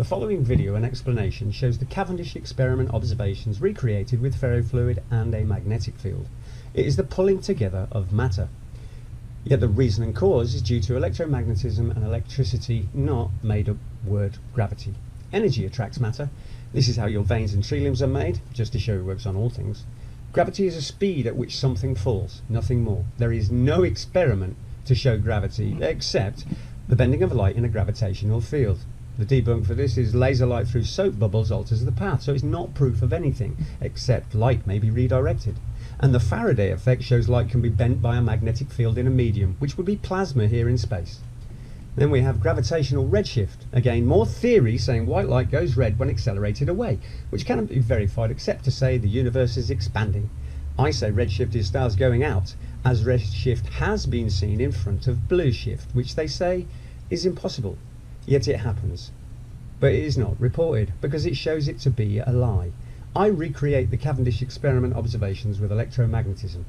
The following video and explanation shows the Cavendish experiment observations recreated with ferrofluid and a magnetic field. It is the pulling together of matter. Yet the reason and cause is due to electromagnetism and electricity, not made-up word gravity. Energy attracts matter. This is how your veins and tree limbs are made, just to show it works on all things. Gravity is a speed at which something falls, nothing more. There is no experiment to show gravity except the bending of light in a gravitational field. The debunk for this is laser light through soap bubbles alters the path, so it's not proof of anything except light may be redirected. And the Faraday effect shows light can be bent by a magnetic field in a medium, which would be plasma here in space. Then we have gravitational redshift. Again, more theory saying white light goes red when accelerated away, which cannot be verified except to say the universe is expanding. I say redshift is stars going out, as redshift has been seen in front of blue shift, which they say is impossible. Yet it happens. But it is not reported, because it shows it to be a lie. I recreate the Cavendish experiment observations with electromagnetism.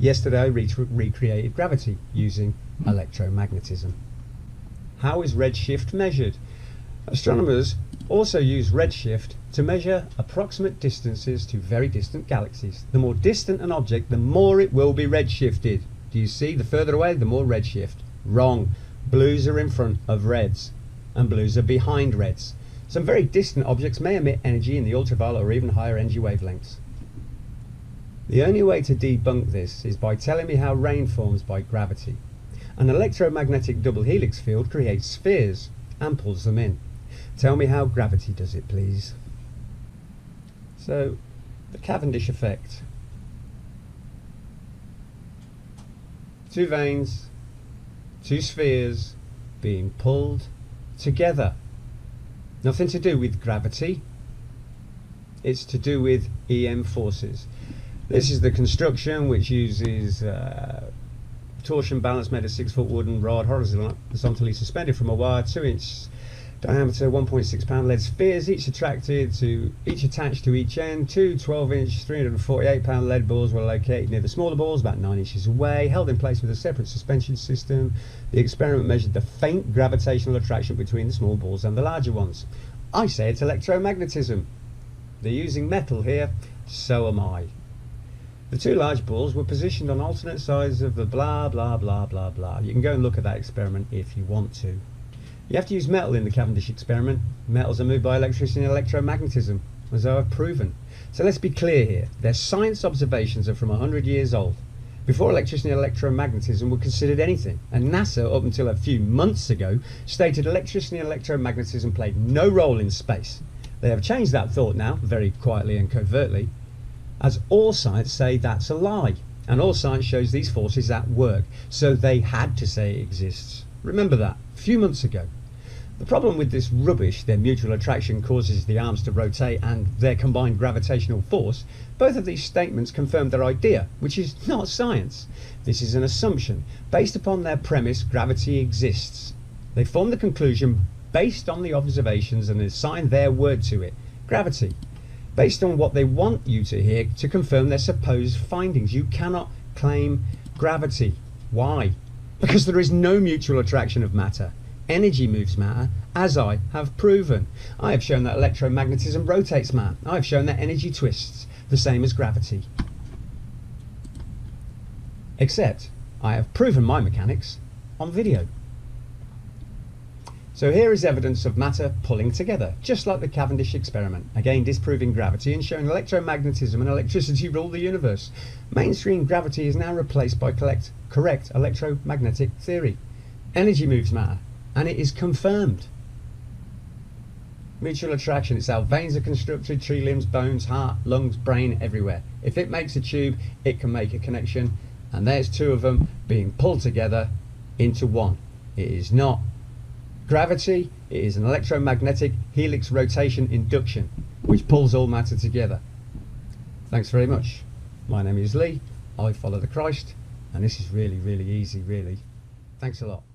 Yesterday I recreated gravity using electromagnetism. How is redshift measured? Astronomers also use redshift to measure approximate distances to very distant galaxies. The more distant an object, the more it will be redshifted. Do you see? The further away, the more redshift. Wrong. Blues are in front of reds, and blues are behind reds. Some very distant objects may emit energy in the ultraviolet or even higher energy wavelengths. The only way to debunk this is by telling me how rain forms by gravity. An electromagnetic double helix field creates spheres and pulls them in. Tell me how gravity does it, please. So, the Cavendish effect. Two vanes, two spheres being pulled together. Nothing to do with gravity. It's to do with EM forces. This is the construction which uses torsion balance made of 6-foot wooden rod horizontally suspended from a wire, 2-inch diameter, 1.6-pound lead spheres, each attached to each end. Two 12-inch 348-pound lead balls were located near the smaller balls, about 9 inches away, held in place with a separate suspension system. The experiment measured the faint gravitational attraction between the small balls and the larger ones. I say it's electromagnetism. They're using metal here, so am I. The two large balls were positioned on alternate sides of the blah blah blah blah blah. You can go and look at that experiment if you want to. You have to use metal in the Cavendish experiment. Metals are moved by electricity and electromagnetism, as I have proven. So let's be clear here. Their science observations are from 100 years old. Before electricity and electromagnetism were considered anything, and NASA, up until a few months ago, stated electricity and electromagnetism played no role in space. They have changed that thought now, very quietly and covertly, as all science say that's a lie, and all science shows these forces at work, so they had to say it exists. Remember that, a few months ago. The problem with this rubbish, their mutual attraction causes the arms to rotate and their combined gravitational force, both of these statements confirm their idea, which is not science. This is an assumption. Based upon their premise, gravity exists. They form the conclusion based on the observations and assign their word to it, gravity. Based on what they want you to hear to confirm their supposed findings. You cannot claim gravity. Why? Because there is no mutual attraction of matter. Energy moves matter, as I have proven. I have shown that electromagnetism rotates matter. I have shown that energy twists, the same as gravity. Except, I have proven my mechanics on video. So here is evidence of matter pulling together, just like the Cavendish experiment, again disproving gravity and showing electromagnetism and electricity rule the universe. Mainstream gravity is now replaced by correct electromagnetic theory. Energy moves matter, and it is confirmed. Mutual attraction, it's how veins are constructed, tree limbs, bones, heart, lungs, brain, everywhere. If it makes a tube, it can make a connection, and there's two of them being pulled together into one. It is not gravity, it is an electromagnetic helix rotation induction, which pulls all matter together. Thanks very much. My name is Lee, I follow the Christ, and this is really, really easy, really. Thanks a lot.